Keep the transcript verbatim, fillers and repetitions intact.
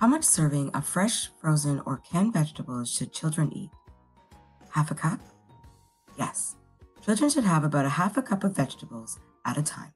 How much serving of fresh, frozen, or canned vegetables should children eat? Half a cup? Yes, children should have about a half a cup of vegetables at a time.